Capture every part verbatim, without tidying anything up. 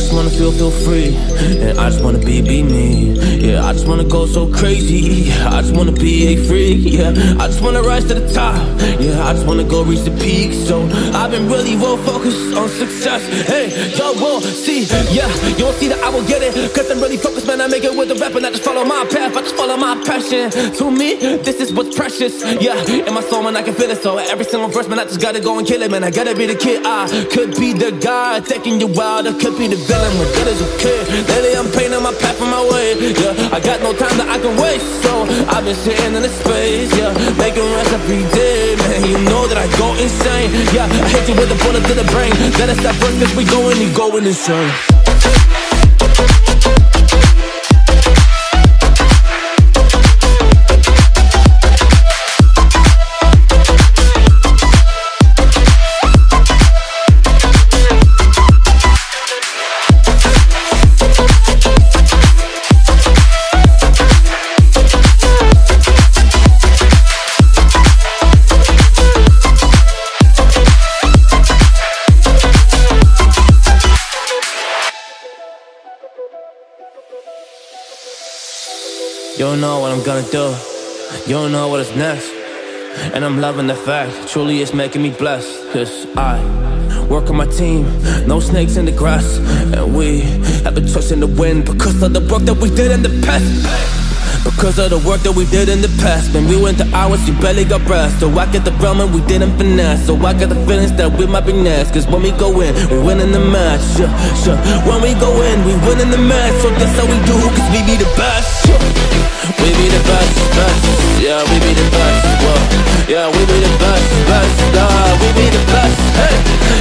just wanna feel, feel free. And I just wanna be, be me. Yeah, I just wanna go so crazy. I just wanna be a freak. Yeah, I just wanna rise to the top. Yeah, I just wanna go reach the peak. So I've been really well focused on success. Hey, y'all won't see. Yeah, you won't see that I will get it, cause I'm really focused, man. I make it with a rap and I just follow my path. I just follow my passion. To me, this is what's precious. Yeah, in my soul, man, I can feel it. So every single verse, man, I just gotta go and kill it, man. I gotta be the kid. I could be the guy taking you wild. I could be the villain when good as a kid. Lately, I'm painting my path on my way. Yeah, I got no time that I can waste. So I've been sitting in the space. Yeah, making rest every day, man. You know that I go insane. Yeah, I hit you with a bullet to the brain. Let us stop first, cause we going, you going insane. You don't know what I'm gonna do, you don't know what is next. And I'm loving the fact, truly it's making me blessed. Cause I work on my team, no snakes in the grass. And we have been trusting the wind because of the work that we did in the past. Because of the work that we did in the past. Man, we went to hours, you barely got breath. So I get the realm and we didn't finesse. So I got the feelings that we might be next. Cause when we go in, we win in the match. Yeah, yeah. When we go in, we win in the match. So that's how we do, cause we be the best. Yeah. We be the best, best. Yeah, we be the best. Whoa. Yeah, we be the best, best. Yeah, we be the best. Hey.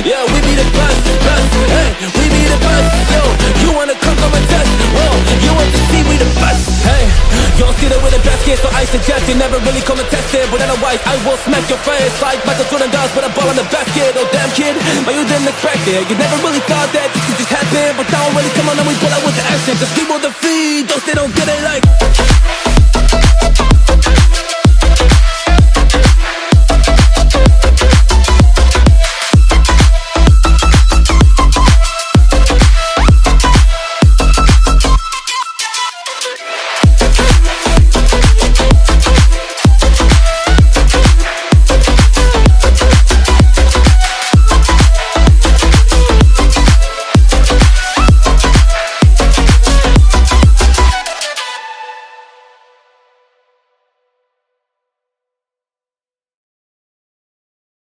Yeah, we be the best, best. Hey, we be the best. Yo, you wanna come come and test? Whoa, you want to see we the best? Hey. You don't see that with a basket, so I suggest you never really come and test it. But otherwise, I will smack your face like Michael Jordan does with a ball in the basket. Oh damn kid, but you didn't expect it. You never really thought that this could just happen. But now I'm really coming and we pull out with the action. Cause people defeat those they don't get it like.